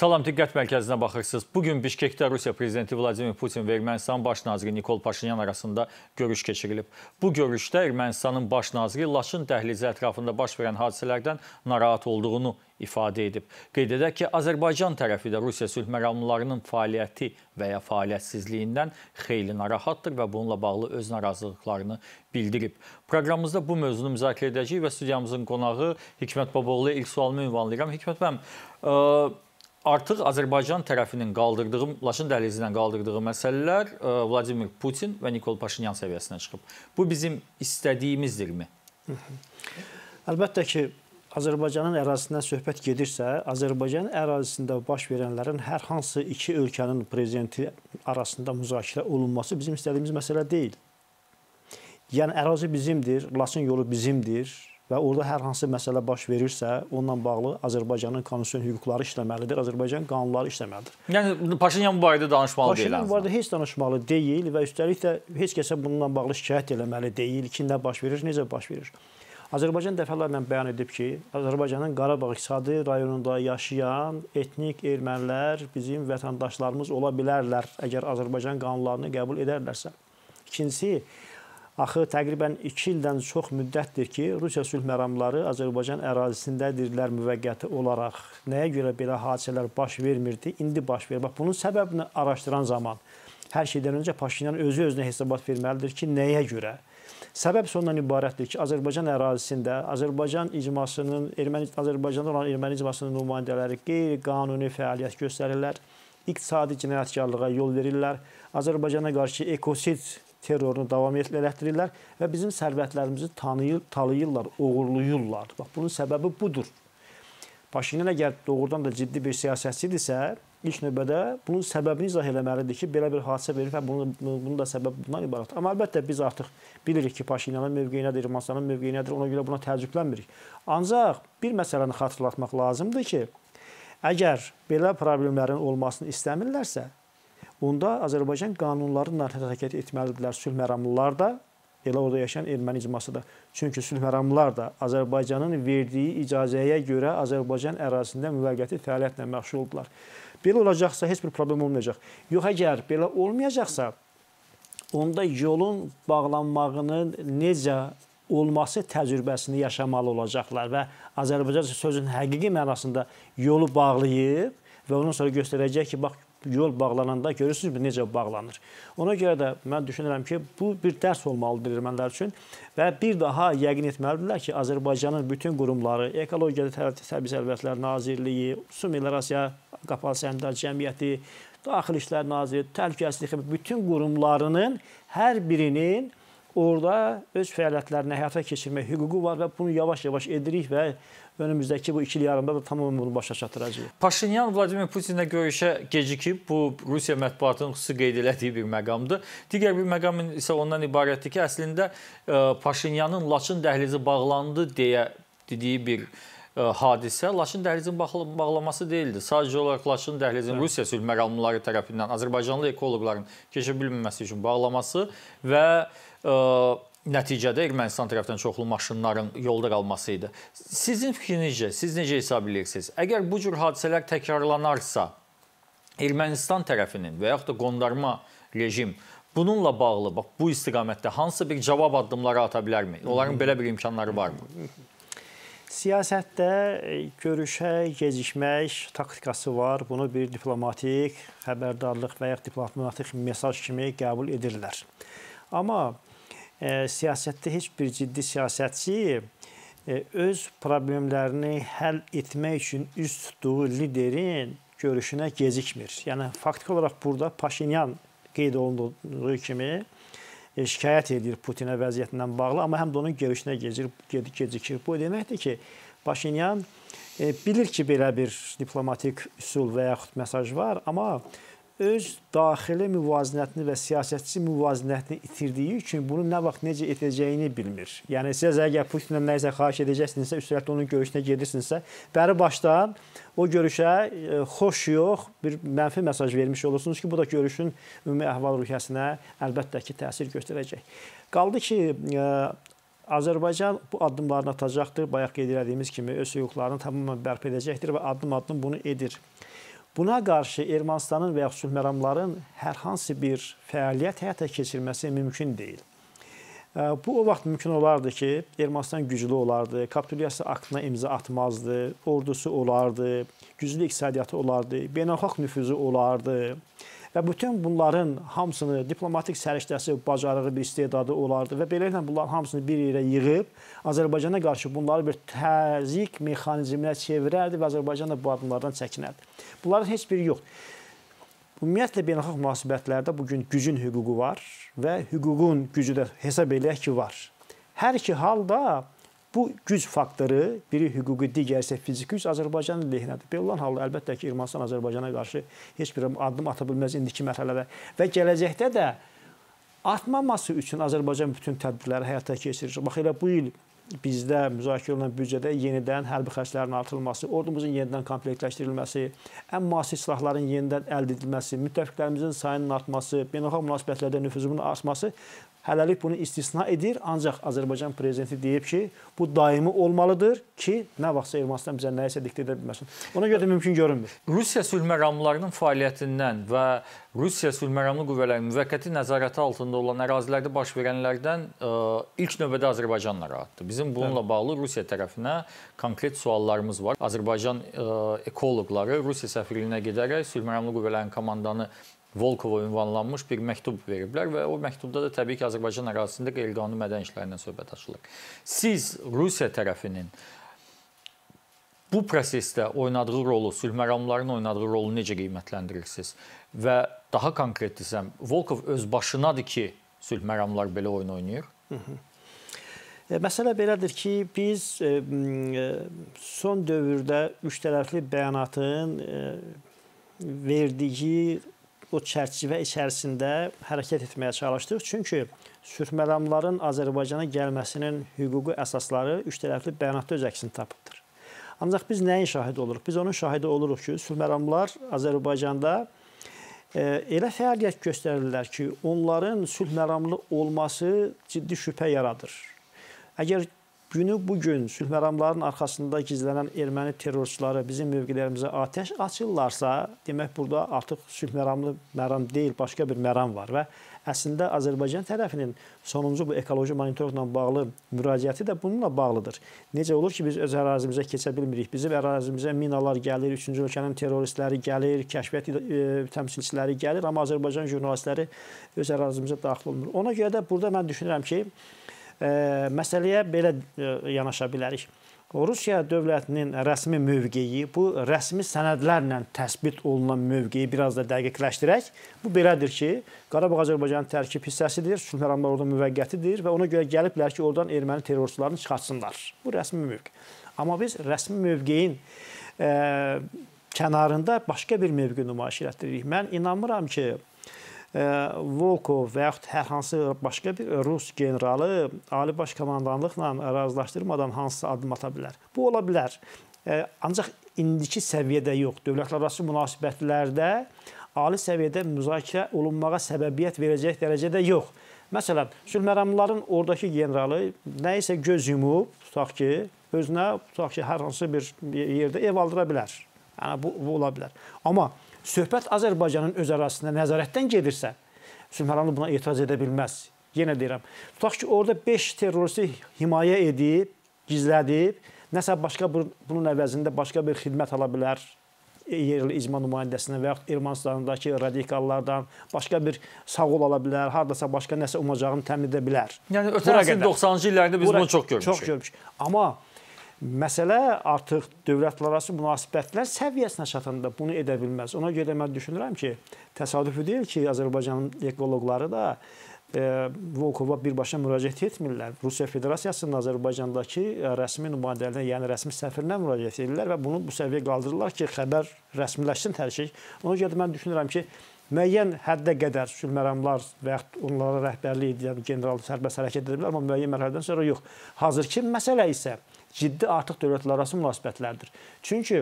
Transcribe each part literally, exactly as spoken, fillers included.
Salam, diqqət mərkəzinə baxırsınız. Bugün Bişkekdə Rusiya Prezidenti Vladimir Putin və Ermənistan baş naziri Nikol Paşinyan arasında görüş keçirilib. Bu görüşdə Ermənistanın baş naziri Laçın dəhlizi ətrafında baş verən hadisələrdən narahat olduğunu ifadə edib. Qeyd edək ki, Azərbaycan tərəfi də Rusiya sülh məramlılarının fəaliyyəti və ya fəaliyyətsizliyindən xeyli narahatdır və bununla bağlı öz narazılıqlarını bildirib. Proqramımızda bu mövzunu müzakirə edəcəyik və studiyamızın qonağı Hikmət Babaoğlu ilk sualımı ünvanlayıram. Hikmət bəy, artıq Azərbaycan tərəfinin qaldırdığı, Laçın dəhlizindən qaldırdığı məsələlər Vladimir Putin və Nikol Paşinyan səviyyəsinə çıxıb. Bu bizim istədiyimizdirmi? Əlbəttə ki, Azərbaycanın ərazisindən söhbət gedirsə, Azərbaycan ərazisində baş verənlərin hər hansı iki ölkənin prezidenti arasında müzakirə olunması bizim istədiyimiz məsələ deyil. Yəni, ərazi bizimdir, Laçın yolu bizimdir. Və orada hər hansı məsələ baş verirsə, onunla bağlı Azərbaycanın konstitusiyon hüquqları işləməlidir, Azərbaycan qanunları işləməlidir. Yəni, Paşinyan bu barədə danışmalı Paşinyan deyil? Paşinyan bu barədə heç danışmalı deyil və üstəlik də heç kəsə bununla bağlı şikayət eləməli deyil ki, nə baş verir, necə baş verir. Azərbaycan dəfələrlə bəyan edib ki, Azərbaycanın Qarabağ iqtisadi rayonunda yaşayan etnik ermənilər bizim vətəndaşlarımız ola bilərlər, əgər Azərbaycan qanunlarını qəbul edərlərsə. İkincisi, axı təqribən iki ildən çox müddətdir ki, Rusiya sülh məramları Azərbaycan ərazisindədirlər müvəqqəti olaraq. Nəyə görə belə hadisələr baş vermirdi, indi baş verir. Bax, bunun səbəbini araşdıran zaman hər şeydən öncə Paşinyan özü-özünə hesabat verməlidir ki, nəyə görə? Səbəb sondan ibarətdir ki, Azərbaycan ərazisində Azərbaycan icmasının, Azərbaycanda olan erməni icmasının nümayəndələri qeyri-qanuni fəaliyyət göstərirlər, iqtisadi cinayətkarlığa yol verirlər, Azərbaycana qarşı ekosid terrorunu davam etdirdirlər və bizim sərvətlərimizi tanıyır, talayırlar, oğurluyurlar. Bax, bunun səbəbi budur. Paşinyan əgər doğrudan da ciddi bir siyasətçidirsə, ilk növbədə bunun səbəbini izah eləməlidir ki, belə bir hadisə verir və bunun, bunun da səbəbi bundan ibarət. Amma əlbəttə biz artıq bilirik ki, Paşinyanın mövqeyi nədir, Ermənistanın mövqeyi nədir, ona görə buna təəccüblənmirik. Ancaq bir məsələni xatırlatmaq lazımdır ki, əgər belə problemlərin olmasını istəmirlərsə, onda Azərbaycan qanunlarıyla hərəkət etməlidirlər sülh məramlılar da, elə orada yaşayan erməni icması da. Çünki sülh məramlılar da Azərbaycanın verdiyi icazəyə görə Azərbaycan ərazisində müvəqqəti fəaliyyətlə məşğul oldular. Belə olacaqsa, heç bir problem olmayacaq. Yox, əgər belə olmayacaqsa, onda yolun bağlanmağının necə olması təcrübəsini yaşamalı olacaqlar və Azərbaycan sözün həqiqi mənasında yolu bağlayıb və ondan sonra göstərəcək ki, bax, yol bağlananda görürsünüz mü necə bağlanır. Ona görə də mən düşünürəm ki, bu bir dərs olmalıdır ermənilər üçün və bir daha yəqin etməlidirlər ki, Azərbaycanın bütün qurumları, Ekologiya Təbii Sərvətlər Nazirliyi, Su Meliorasiya Qapalı Səhmdar Cəmiyyəti, Daxili İşlər Nazirliyi, Təhlükəsizlik, bütün qurumlarının hər birinin orada öz fəaliyyətlərini həyata keçirmək hüququ var və bunu yavaş-yavaş edirik və önümüzdəki bu ikili yarımda da tamamən bunu başa çatdıracağıq. Paşinyan Vladimir Putinlə görüşə gecikib. Bu, Rusiya mətbuatının xüsusi qeyd elədiyi bir məqamdır. Digər bir məqam isə ondan ibarətdir ki, əslində Paşinyanın Laçın dəhlizi bağlandı deyə dediyi bir hadisə Laçın dəhlizinin bağlaması deyildi. Sadəcə olaraq Laçın dəhlizinin Rusiya sülh məramlıları tərəfindən Azərbaycanlı ekoloqların keçə bilməməsi üçün bağlaması və nəticədə Ermənistan tərəfindən çoxlu maşınların yolda qalması idi. Sizin fikrinizcə, siz necə hesab edirsiniz? Əgər bu cür hadisələr təkrarlanarsa, Ermənistan tərəfinin və yaxud da qondarma rejim bununla bağlı, bax, bu istiqamətdə hansı bir cavab addımları ata bilərmi? Onların belə bir imkanları varmı? Siyasətdə görüşə gecikmək taktikası var. Bunu bir diplomatik xəbərdarlıq və ya diplomatik mesaj kimi qəbul edirlər. Amma e, siyasətdə heç bir ciddi siyasətçi e, öz problemlərini həll etmək üçün üz tutduğu liderin görüşünə gecikmir. Yəni, faktiki olaraq burada Paşinyan qeyd olunduğu kimi şikayət edir Putinə vəziyyətindən bağlı, amma həm də onun görüşünə gecikir. Bu deməkdir ki, Paşinyan bilir ki, belə bir diplomatik üsul və yaxud mesaj var, amma öz daxili müvazinətini və siyasətçi müvazinətini itirdiyi üçün bunu nə vaxt necə edəcəyini bilmir. Yəni, siz əgər Putinlə nəyisə xahiş edəcəksinizsə, üstəlik onun görüşünə gedirsinizsə, bəri başdan o görüşə xoş yox, bir mənfi mesaj vermiş olursunuz ki, bu da görüşün ümumi əhval ruhiyyəsinə əlbəttə ki, təsir göstərəcək. Qaldı ki, Azərbaycan bu addımlarını atacaqdır, bayaq qeyd etdiyimiz kimi öz hüquqlarını tamamən bərpa edəcəkdir və addım-addım bunu edir. Buna qarşı Ermənistanın və ya sülhməramların hər hansı bir fəaliyyət həyata keçirməsi mümkün deyil. Bu o vaxt mümkün olardı ki, Ermənistan güclü olardı, kapitulyasiya aktına imza atmazdı, ordusu olardı, güclü iqtisadiyyatı olardı, beynəlxalq nüfuzu olardı və bütün bunların hamısını diplomatik səriştəsi, bacarığı, bir istedadı olardı və beləliklə bunların hamısını bir yerə yığıb Azərbaycana qarşı bunları bir təzyiq mexanizminə çevirərdi və Azərbaycan da bu adımlardan çəkinərdi. Bunların heç biri yoxdur. Ümumiyyətlə, beynəlxalq münasibətlərdə bugün gücün hüququ var və hüququn gücü də hesab eləyək ki, var. Hər iki halda bu güc faktoru, biri hüquqi, digər isə fiziki güc Azərbaycanın lehinədir. Belə olan halda əlbəttə ki, Ermənistan Azərbaycana qarşı heç bir addım ata bilməz indiki mərhələdə və gələcəkdə də atmaması üçün Azərbaycan bütün tədbirləri həyata keçirir. Bax, elə bu il bizdə müzakirə olunan büdcədə yenidən hərbi xərclərin artırılması, ordumuzun yenidən komplektləşdirilməsi, ən müasir silahların yenidən əldə edilməsi, müttəfiqlərimizin sayının artması, beynəlxalq münasibətlərdə nüfuzunun artması hələlik bunu istisna edir. Ancaq Azərbaycan prezidenti deyib ki, bu daimi olmalıdır ki, nə vaxtsa Ermənistan bizə nəyisə diktə edə bilməsin. Ona görə də mümkün görünmür. Rusiya sülhməramlarının fəaliyyətindən və Rusiya sülhməramlı qüvvələrinin müvəqqəti nəzarəti altında olan ərazilərdə baş verənlərdən ilk növbədə Azərbaycan narahatdır. Bizim bununla bağlı Rusiya tərəfinə konkret suallarımız var. Azərbaycan ekoloqları Rusiya səfirliyinə gedərək sülhməramlı qüvvələrin komandanı Volkova ünvanlanmış bir məktub veriblər və o məktubda da təbii ki, Azərbaycan ərazisində qeyri-qanuni mədən işlərindən söhbət açılır. Siz Rusiya tərəfinin bu prosesdə oynadığı rolu, sülhməramlıların oynadığı rolu necə qiymətləndirirsiniz? Və daha konkret desəm, Volkov öz başınadır ki, sülhməramlılar belə oyun oynayır. Hı -hı. E, məsələ belədir ki, biz e, son dövrdə üç tərəfli bəyanatın e, verdiyi o çərçivə içərisində hərəkət etməyə çalışdıq. Çünki sülhməramlıların Azərbaycana gəlməsinin hüquqi əsasları üç tərəfli bəyanatda öz əksini tapıbdır. Ancaq biz nəyin şahidi oluruq? Biz onun şahidi oluruq ki, sülhməramlılar Azərbaycanda elə fəaliyyət göstərirlər ki, onların sülhməramlı olması ciddi şübhə yaradır. Əgər günü bugün sülhməramlıların arxasında gizlənən erməni terrorçuları bizim mövqelərimizə atəş açırlarsa, demək burada artıq sülhməramlı məram deyil, başqa bir məram var və əslində Azərbaycan tərəfinin sonuncu bu ekoloji monitorinqlə bağlı müraciəti də bununla bağlıdır. Necə olur ki, biz öz ərazimizə keçə bilmirik. Bizim ərazimizə minalar gəlir, üçüncü ölkənin terroristləri gəlir, kəşfiyyat e, təmsilçiləri gəlir, amma Azərbaycan jurnalistləri öz ərazimizə daxil olmur. Ona görə də burada mən düşünürəm ki, e, məsələyə belə e, yanaşa bilərik. Rusiya dövlətinin rəsmi mövqeyi, bu rəsmi sənədlərlə təsbit olunan mövqeyi biraz da dəqiqləşdirək. Bu belədir ki, Qarabağ Azərbaycanın tərkib hissəsidir, sülhməramlılar orada müvəqqətidir və ona görə gəliblər ki, oradan erməni terrorçularını çıxartsınlar. Bu rəsmi mövqe. Amma biz rəsmi mövqeyin e, kənarında başqa bir mövqe nümayiş etdiririk. Mən inanmıram ki, Volkov və yaxud hər hansı başqa bir rus generalı Ali Baş Komandanlıqla razılaşdırmadan hansısa adım ata bilər. Bu ola bilər. Ancaq indiki səviyyədə yox. Dövlətlərarası münasibətlərdə ali səviyyədə müzakirə olunmağa səbəbiyyət verəcək dərəcədə yox. Məsələn, sülhməramlıların oradakı generalı nə isə göz yumub, tutaq ki, özünə tutaq ki, hər hansı bir yerdə ev aldıra bilər. Yəni, bu, bu ola bilər. Amma söhbət Azərbaycanın öz ərazisində nəzarətdən gedirsə, sülhməramlı buna etiraz edə bilməz. Yenə deyirəm, tutaq ki, orada beş terroristi himayə edib, gizlədib, nəsə başqa bunun əvəzində başqa bir xidmət ala bilər yerli icma nümayəndəsindən və yaxud Ermənistandakı radikallardan başqa bir sağol ala bilər, haradasa başqa nəsə umacağını təmin edə bilər. Yəni, ötən doxsanıncı illərdə biz bunu çox görmüşük. Çox görmüşük. Amma məsələ artıq dövlətlərarası münasibətlər səviyyəsinə çatanda bunu edə bilməz. Ona görə mən düşünürəm ki, təsadüfi deyil ki, Azərbaycanın ekoloqları da e, Volkova birbaşa müraciət etmirlər. Rusiya Federasiyasının Azərbaycandakı rəsmi nümayəndələrinə, yəni rəsmi səfirlə müraciət edirlər və bunu bu səviyyə qaldırırlar ki, xəbər rəsmiləşsin hər şey. Ona görə mən düşünürəm ki, müəyyən həddə qədər sülhməramlılar və yaxud onlara rəhbərlik edən general sərbəst hərəkət edə bilər, amma müəyyən mərhələdən sonra yox. Hazır ki, məsələ isə ciddi artıq dövlətlərarası münasibətlərdir. Çünki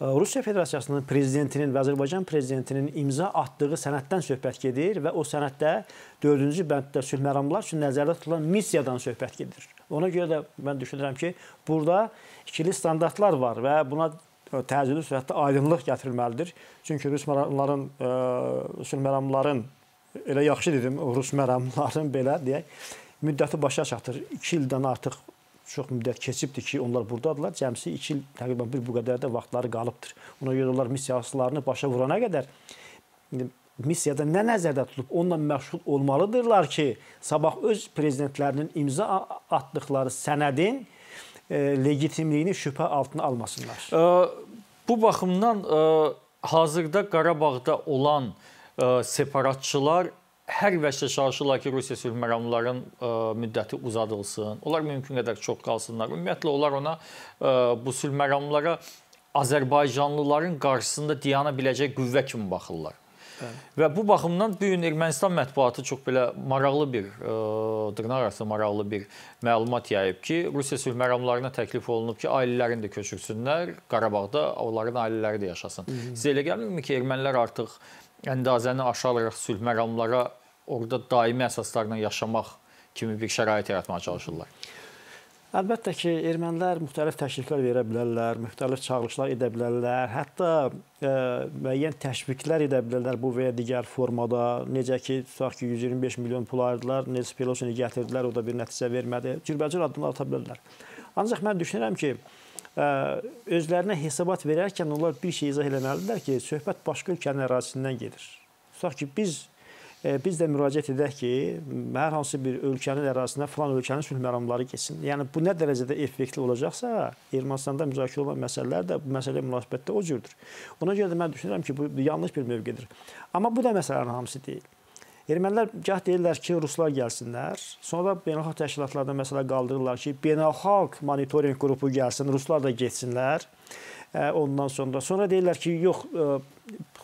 Rusiya Federasiyasının prezidentinin və Azərbaycan prezidentinin imza atdığı sənəddən söhbət gedir və o sənəddə dördüncü bənddə sülhməramlılar üçün nəzərdə tutulan missiyadan söhbət gedir. Ona görə də mən düşünürəm ki, burada ikili standartlar var və buna təcili sürətdə aydınlıq gətirilməlidir. Çünki rus məramların, rus məramların, elə yaxşı dedim, rus məramların belə deyək, müddəti başa çatır. İki ildən artıq çox müddət keçibdir ki, onlar buradadırlar. Cəmsi iki il, təqribən bir bu qədər də vaxtları qalıbdır. Ona görə onlar missiyasılarını başa vurana qədər, missiyada nə nəzərdə tutulub, onunla məşğul olmalıdırlar ki, sabah öz prezidentlərinin imza atdıqları sənədin legitimliyini şübhə altına almasınlar. Bu baxımdan hazırda Qarabağda olan separatçılar hər vəcdə çalışırlar ki, Rusiya sülh məramlarının müddəti uzadılsın. Onlar mümkün qədər çox qalsınlar. Ümumiyyətlə, onlar ona bu sülh məramlara Azərbaycanlıların qarşısında diyana biləcək qüvvə kimi baxırlar. Və bu baxımdan bu gün Ermənistan mətbuatı çox belə maraqlı bir, dırnaq arası maraqlı bir məlumat yayıb ki, Rusiya sülh məramlarına təklif olunub ki, ailələrini də köçürsünlər, Qarabağda onların ailələri də yaşasın. Sizə elə gəlmirmi ki, ermənilər artıq əndazəni aşararaq sülh məramlara orada daimi əsaslarla yaşamaq kimi bir şərait yaratmağa çalışırlar? Əlbəttə ki, ermənilər müxtəlif təkliflər verə bilərlər, müxtəlif çağırışlar edə bilərlər, hətta müəyyən təşviqlər edə bilərlər bu və ya digər formada. Necə ki, tutaq ki, yüz iyirmi beş milyon pul ayırdılar, necə Pelosini gətirdilər, o da bir nəticə vermədi. Cürbəcür addımlar ata bilərlər. Ancaq mən düşünürəm ki, özlərinə hesabat verərkən onlar bir şey izah eləməlidirlər ki, söhbət başqa ölkənin ərazisindən gedir. Tutaq ki, biz... Biz də müraciət edək ki, hər hansı bir ölkənin ərazisindən filan ölkənin sülh məramları keçsin. Yəni, bu nə dərəcədə effektli olacaqsa, Ermənistanda müzakirə olan məsələlər də bu məsələyə münasibətdə o cürdür. Ona görə də mən düşünürəm ki, bu yanlış bir mövqedir. Amma bu da məsələnin hamısı deyil. Ermənilər gah deyirlər ki, ruslar gəlsinlər, sonra beynəlxalq təşkilatlardan məsələ qaldırırlar ki, beynəlxalq monitoring qrupu gəlsin, ruslar da getsinlər. Ondan sonra sonra deyirlər ki, yox,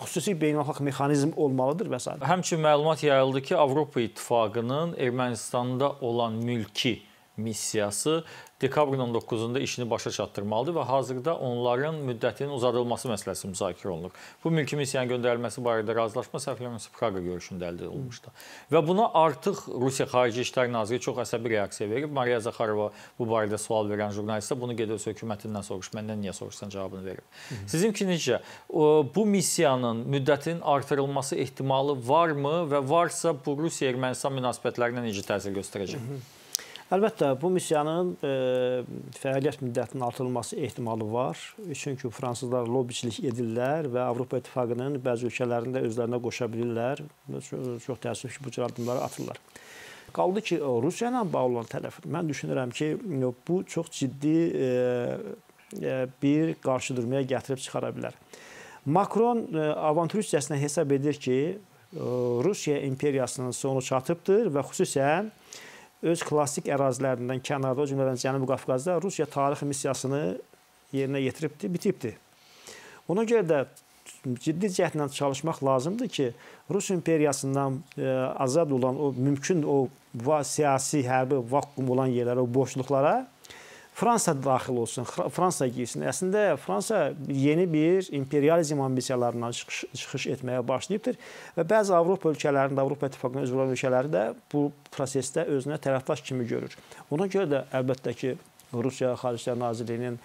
xüsusi beynəlxalq mexanizm olmalıdır və s. Həmçin məlumat yayıldı ki, Avropa İttifaqının Ermənistanda olan mülki missiyası dekabrın on doqquzunda işini başa çatdırmalıdır və hazırda onların müddətinin uzadılması məsələsi müzakirə olunur. Bu mülki missiyanın göndərilməsi barədə razılaşma səhvləməsi Praqa görüşündə əldə olunmuşdu. Və buna artıq Rusiya Xarici İşlər Naziri çox əsəbi reaksiya verib. Maria Zaharova bu barədə sual verən jurnalistə bunu gedirsə hökumətindən soruş, məndən niyə soruşsan cavabını verib. Sizinki necə? Bu missiyanın müddətinin artırılması ehtimalı varmı və varsa bu Rusiya-Ermənistan münasibətlərinə necə təsir göstərəcək? Əlbəttə, bu missiyanın fəaliyyət müddətinin artırılması ehtimalı var. Çünki fransızlar lobbiçilik edirlər və Avropa İttifaqının bəzi ölkələrində özlərinə qoşa bilirlər. Çox təəssüf ki, bu cür addımları atırlar. Qaldı ki, Rusiya ilə bağlı olan tərəf. Mən düşünürəm ki, bu çox ciddi bir qarşıdurmaya gətirib çıxara bilər. Macron avantüristcəsinə hesab edir ki, Rusiya imperiyasının sonu çatıbdır və xüsusən öz klasik ərazilərindən kənarda, o cümlədən Cənubi Qafqazda Rusiya tarix missiyasını yerinə yetiribdir, bitibdir. Ona görə də ciddi cəhdlə çalışmaq lazımdır ki, Rus imperiyasından azad olan, o mümkün o siyasi, hərbi vakum olan yerlərə, o boşluqlara Fransa daxil olsun, Fransa girsin. Əslində, Fransa yeni bir imperializm ambisiyalarından çıxış etməyə başlayıbdır və bəzi Avropa ölkələrində, Avropa İttifaqının üzv olan ölkələri də bu prosesdə özünə tərəfdaş kimi görür. Ona görə də əlbəttə ki, Rusiya Xarici İşlər Nazirliyinin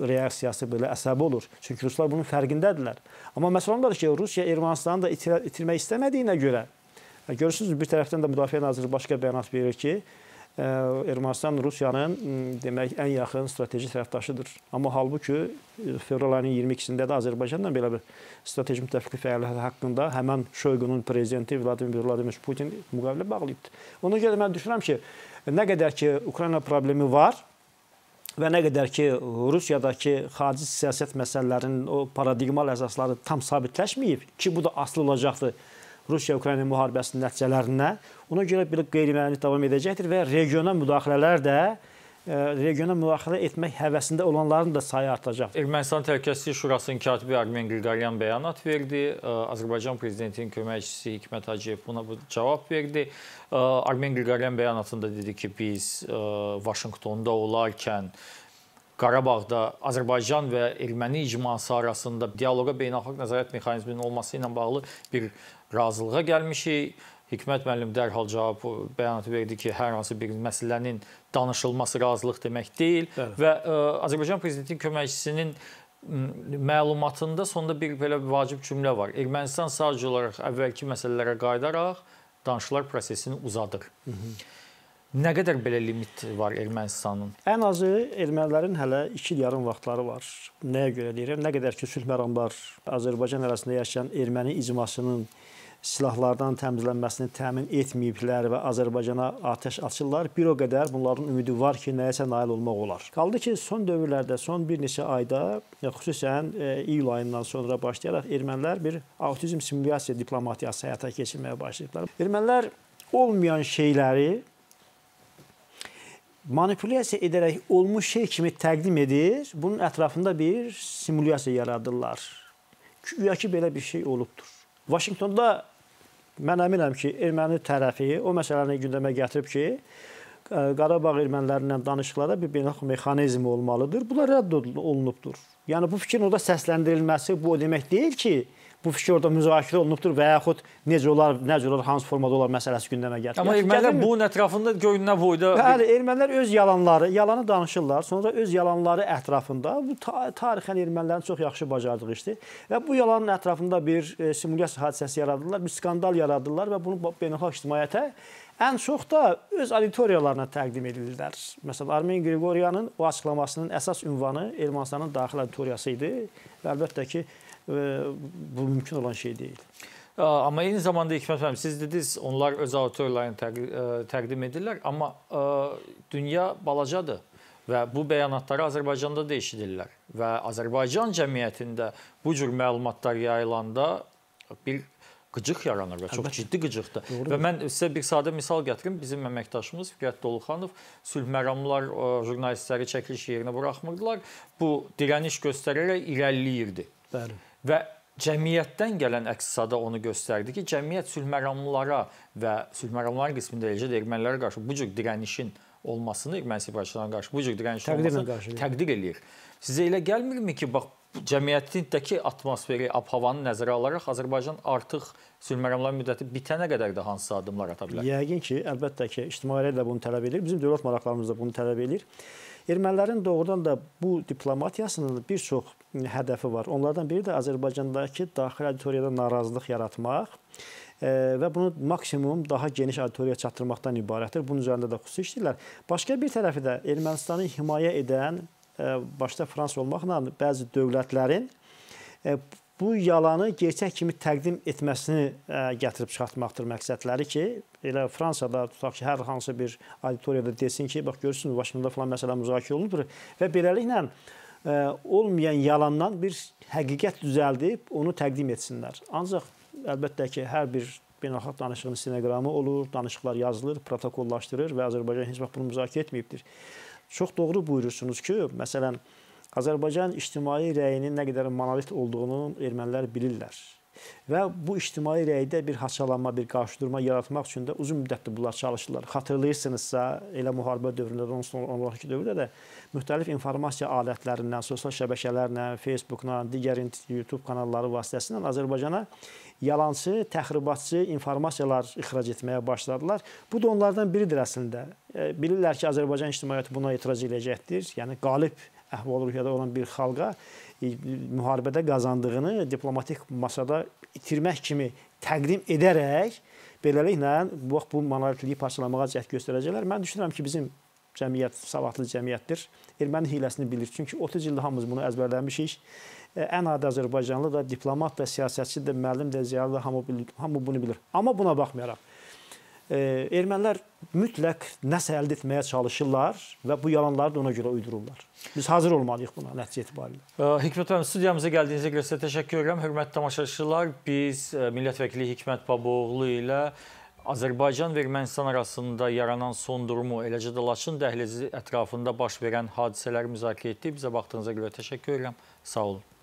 reaksiyası belə əsəbi olur. Çünki ruslar bunun fərqindədirlər. Amma məsələ ondadır ki, Rusiya Ermənistanı da itirmək istəmədiyinə görə, görürsünüz, bir tərəfdən də Müdafiə Naziri başqa bəyanat verir ki, Ermənistan Rusiyanın demək ən yaxın strateji tərəfdaşıdır. Amma halbuki fevral ayının iyirmi ikisində də Azərbaycanla belə bir strateji müttəfiqlik fəaliyyəti haqqında həmən Şoyqunun prezidenti Vladimir Putin müqavilə bağlayıbdır. Ona görə mən düşünürəm ki, nə qədər ki Ukrayna problemi var və nə qədər ki Rusiyadakı xarici siyasət məsələlərinin o paradigmal əsasları tam sabitləşməyib ki, bu da asılı olacaqdır Rusiya-Ukrayna müharibəsinin nəticələrinə, ona görə belə qeyri-müəyyənlik davam edəcəkdir və regional müdaxilələr də, regional müdaxilə etmək həvəsində olanların da sayı artacaq. Ermənistan Təhlükəsizlik Şurasının katibi Armin Qilqaryan bəyanat verdi. Azərbaycan Prezidentinin köməkçisi Hikmət Hacıyev buna cavab verdi. Armin Qilqaryan bəyanatında dedi ki, biz Vaşinqtonda olarkən Qarabağda Azərbaycan və erməni icması arasında dialoqa beynəlxalq nəzarət mexanizminin olması ilə bağlı bir razılığa gəlmişik. Hikmət müəllim dərhal cavab bəyanatı verdi ki, hər hansı bir məsələnin danışılması razılıq demək deyil və Azərbaycan Prezidentinin köməkçisinin məlumatında sonda bir belə bir vacib cümlə var. Ermənistan sadəcə olaraq əvvəlki məsələlərə qayıdaraq danışıqlar prosesini uzadır. Hı -hı. Nə qədər belə limit var Ermənistanın? Ən azı ermənilərin hələ iki il yarım vaxtları var. Nəyə görə deyirəm? Nə qədər ki, sülh məramlar Azərbaycan arasında yaşayan erməni icmasının silahlardan təmizlənməsini təmin etməyiblər və Azərbaycana atəş açırlar. Bir o qədər bunların ümidi var ki, nəyəsə nail olmaq olar. Qaldı ki, son dövrlərdə, son bir neçə ayda, xüsusən iyul ayından sonra başlayaraq ermənilər bir autizm simulyasiya diplomatiyası həyata keçirməyə başlayıblar. Ermənilər olmayan şeyləri manipulyasiya edərək olmuş şey kimi təqdim edir, bunun ətrafında bir simulyasiya yaradırlar. Güya ki, belə bir şey olubdur. Vaşinqtonda mən əminəm ki, erməni tərəfi o məsələni gündəmə gətirib ki, Qarabağ ermənilərindən danışıqlarda bir beynəlxalq mexanizm olmalıdır. Bu da rədd olunubdur. Yəni, bu fikrin orada səsləndirilməsi bu o demək deyil ki, bu fikir orada müzakirə olunubdur və yaxud necə olar, necə olar, hansı formada olar məsələsi gündəmə gəlir. Amma ermənilər bunun ətrafında göynünə boyda... Bəli, ermənilər öz yalanları, yalanı danışırlar, sonra öz yalanları ətrafında, bu tarixən ermənilərin çox yaxşı bacardığı işdir və bu yalanın ətrafında bir simulyasiya hadisəsi yaradırlar, bir skandal yaradırlar və bunu beynəlxalq ictimaiyyətə ən çox da öz auditoriyalarına təqdim edirlər. Məsələn, Armin Qilqaryanın o açıqlamasının əsas ünvanı Ermənistanın daxili auditoriyası idi və əlbəttə ki, bu mümkün olan şey deyil. Amma eyni zamanda Hikmət müəllim, siz dediniz, onlar öz auditoriyalarını təqdim edirlər, amma dünya balacadır və bu bəyanatları Azərbaycanda da eşidirlər və Azərbaycan cəmiyyətində bu cür məlumatlar yayılanda bir qıcıq yaranır və çox ciddi qıcıqdır. Və mən sizə bir sadə misal gətirim. Bizim əməkdaşımız Fikret Doluxanov sülh məramlar jurnalistləri çəkiliş yerinə buraxmırdılar. Bu direniş göstərərək irəliləyirdi. Bəli. Və cəmiyyətdən gələn əksisada onu göstərdi ki, cəmiyyət sülhməramlılara və sülhməramlıların qismində eləcə də ermənilərə qarşı bu cür dirənişin olmasını, erməni separatçılarına qarşı bu cür dirənişin olmasını təqdir eləyir. Sizə elə gəlmirmi ki, bax, cəmiyyətindəki atmosferi, abhavanı nəzərə alaraq Azərbaycan artıq sülhməramlıların müddəti bitənə qədər də hansı adımlar ata bilər? Yəqin ki, əlbəttə ki, ictimaiyyət də bunu tələb edir, bizim dövlət maraqlarımız da bunu tələb edir. Ermənilərin doğrudan da bu diplomatiyasının bir çox hədəfi var. Onlardan biri də Azərbaycandakı daxili auditoriyada narazılıq yaratmaq və bunu maksimum daha geniş auditoriyaya çatdırmaqdan ibarətdir. Bunun üzərində də xüsusi işləyirlər. Başqa bir tərəfi də Ermənistanı himayə edən, başda Fransa olmaqla bəzi dövlətlərin bu yalanı gerçək kimi təqdim etməsini gətirib çıxartmaqdır məqsədləri ki, elə Fransada tutaq ki, hər hansı bir auditoriyada desin ki, bax görürsünüz, Vaşinqtonda falan məsələ müzakirə olunur və beləliklə olmayan yalandan bir həqiqət düzəldib onu təqdim etsinlər. Ancaq əlbəttə ki, hər bir beynəlxalq danışığının stenoqramı olur, danışıqlar yazılır, protokollaşdırır və Azərbaycan heç vaxt bunu müzakirə etməyibdir. Çox doğru buyurursunuz ki, məsələn, Azərbaycan ictimai rəyinin nə qədər monolit olduğunu ermənilər bilirlər. Və bu ictimai rəydə bir haçalanma, bir qarşıdurma yaratmaq üçün də uzun müddətdir bunlar çalışırlar. Xatırlayırsınızsa, elə müharibə dövründə də, on on iki dövründə də müxtəlif informasiya alətlərindən, sosial şəbəkələrlə, Facebookla, digər YouTube kanalları vasitəsilə Azərbaycana yalançı, təxribatçı informasiyalar ixrac etməyə başladılar. Bu da onlardan biridir əslində. Bilirlər ki, Azərbaycan ictimaiyyəti buna etiraz edəcəkdir. Yəni, qalib əhval-ruhiyyədə olan bir xalqa müharibədə qazandığını diplomatik masada itirmək kimi təqdim edərək, beləliklə bu monolitliyi parçalamağa cəhd göstərəcəklər. Mən düşünürəm ki, bizim cəmiyyət savadlı cəmiyyətdir. Erməni hiləsini bilir. Çünki otuz ildə hamımız bunu əzbərləmişik. Ən adi Azərbaycanlı da, diplomat da, siyasətçi də, müəllim də, ziyalı da hamı bunu bilir. Amma buna baxmayaraq, ermənilər mütləq nəsə əldə etməyə çalışırlar və bu yalanları da ona görə uydururlar. Biz hazır olmalıyıq buna nəticə etibarilə. Hikmət müəllim, studiyamıza gəldiyinizə görə sizə təşəkkür edirəm. Hörmətli tamaşaçılar, biz millət vəkili Hikmət Babaoğlu ilə Azərbaycan və Ermənistan arasında yaranan son durumu, eləcə də Laçın dəhlizi ətrafında baş verən hadisələr müzakirə etdik. Bizə baxdığınıza görə təşəkkür edirəm. Sağ olun.